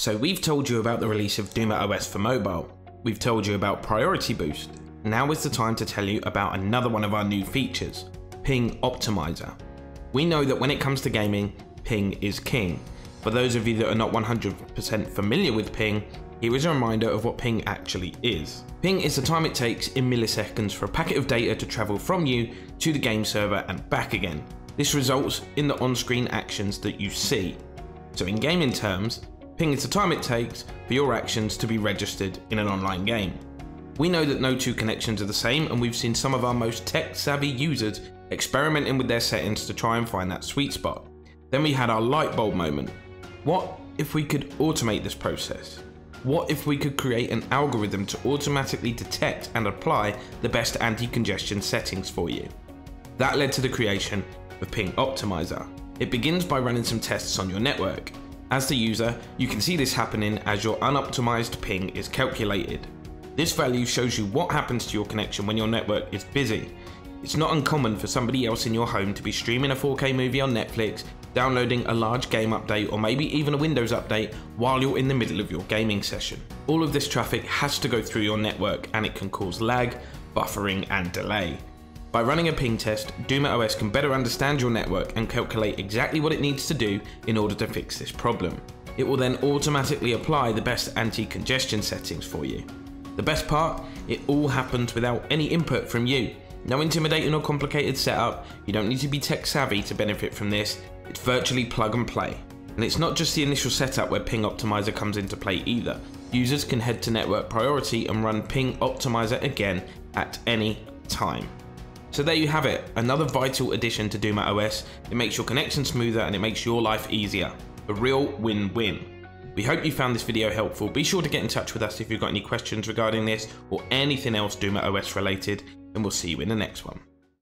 So we've told you about the release of DumaOS for mobile, we've told you about Priority Boost, now is the time to tell you about another one of our new features, Ping Optimiser. We know that when it comes to gaming, ping is king. For those of you that are not 100% familiar with ping, here is a reminder of what ping actually is. Ping is the time it takes in milliseconds for a packet of data to travel from you to the game server and back again. This results in the on-screen actions that you see. So in gaming terms, ping is the time it takes for your actions to be registered in an online game. We know that no two connections are the same, and we've seen some of our most tech-savvy users experimenting with their settings to try and find that sweet spot. Then we had our light bulb moment. What if we could automate this process? What if we could create an algorithm to automatically detect and apply the best anti-congestion settings for you? That led to the creation of Ping Optimiser. It begins by running some tests on your network. As the user, you can see this happening as your unoptimized ping is calculated. This value shows you what happens to your connection when your network is busy. It's not uncommon for somebody else in your home to be streaming a 4K movie on Netflix, downloading a large game update, or maybe even a Windows update while you're in the middle of your gaming session. All of this traffic has to go through your network, and it can cause lag, buffering, and delay. By running a ping test, DumaOS can better understand your network and calculate exactly what it needs to do in order to fix this problem. It will then automatically apply the best anti-congestion settings for you. The best part, it all happens without any input from you. No intimidating or complicated setup, you don't need to be tech savvy to benefit from this, it's virtually plug and play. And it's not just the initial setup where Ping Optimiser comes into play either. Users can head to network priority and run Ping Optimiser again at any time. So there you have it, another vital addition to DumaOS. It makes your connection smoother and it makes your life easier. A real win-win. We hope you found this video helpful. Be sure to get in touch with us if you've got any questions regarding this or anything else DumaOS related, and we'll see you in the next one.